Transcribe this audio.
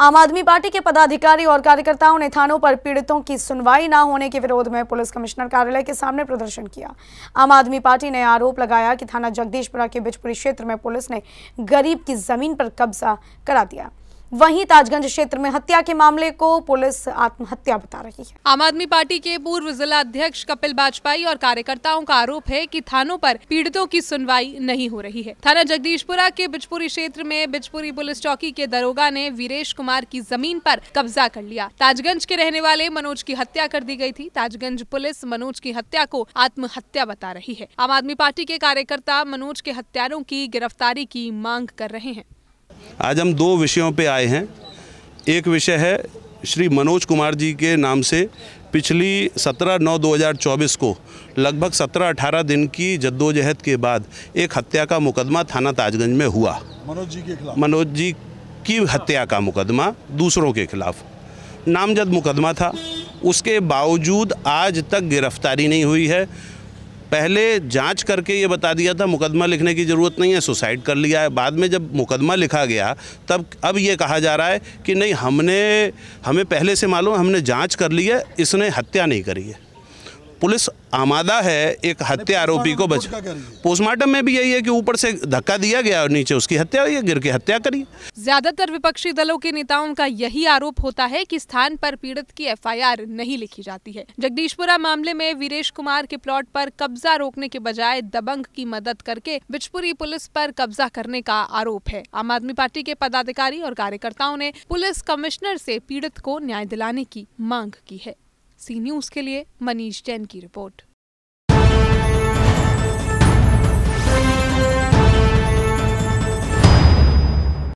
आम आदमी पार्टी के पदाधिकारी और कार्यकर्ताओं ने थानों पर पीड़ितों की सुनवाई न होने के विरोध में पुलिस कमिश्नर कार्यालय के सामने प्रदर्शन किया। आम आदमी पार्टी ने आरोप लगाया कि थाना जगदीशपुरा के बिचपुरी क्षेत्र में पुलिस ने गरीब की जमीन पर कब्जा करा दिया। वहीं ताजगंज क्षेत्र में हत्या के मामले को पुलिस आत्महत्या बता रही है। आम आदमी पार्टी के पूर्व जिला अध्यक्ष कपिल बाजपाई और कार्यकर्ताओं का आरोप है कि थानों पर पीड़ितों की सुनवाई नहीं हो रही है। थाना जगदीशपुरा के बिचपुरी क्षेत्र में बिचपुरी पुलिस चौकी के दरोगा ने वीरेश कुमार की जमीन पर कब्जा कर लिया। ताजगंज के रहने वाले मनोज की हत्या कर दी गयी थी। ताजगंज पुलिस मनोज की हत्या को आत्महत्या बता रही है। आम आदमी पार्टी के कार्यकर्ता मनोज के हत्यारों की गिरफ्तारी की मांग कर रहे हैं। आज हम दो विषयों पे आए हैं। एक विषय है श्री मनोज कुमार जी के नाम से पिछली 17/9/2024 को लगभग 17-18 दिन की जद्दोजहद के बाद एक हत्या का मुकदमा थाना ताजगंज में हुआ। मनोज जी की हत्या का मुकदमा दूसरों के खिलाफ नामजद मुकदमा था, उसके बावजूद आज तक गिरफ्तारी नहीं हुई है। पहले जांच करके ये बता दिया था मुकदमा लिखने की ज़रूरत नहीं है, सुसाइड कर लिया है। बाद में जब मुकदमा लिखा गया तब अब ये कहा जा रहा है कि नहीं, हमें पहले से मालूम, हमने जांच कर ली है, इसने हत्या नहीं करी है। पुलिस आमादा है एक हत्या आरोपी को बचा। पोस्टमार्टम में भी यही है कि ऊपर से धक्का दिया गया और नीचे उसकी हत्या हुई है, गिर के हत्या करी। ज्यादातर विपक्षी दलों के नेताओं का यही आरोप होता है कि स्थान पर पीड़ित की एफआईआर नहीं लिखी जाती है। जगदीशपुरा मामले में वीरेश कुमार के प्लॉट पर कब्जा रोकने के बजाय दबंग की मदद करके बिचपुरी पुलिस पर कब्जा करने का आरोप है। आम आदमी पार्टी के पदाधिकारी और कार्यकर्ताओं ने पुलिस कमिश्नर से पीड़ित को न्याय दिलाने की मांग की है। सी न्यूज़ के लिए मनीष जैन की रिपोर्ट।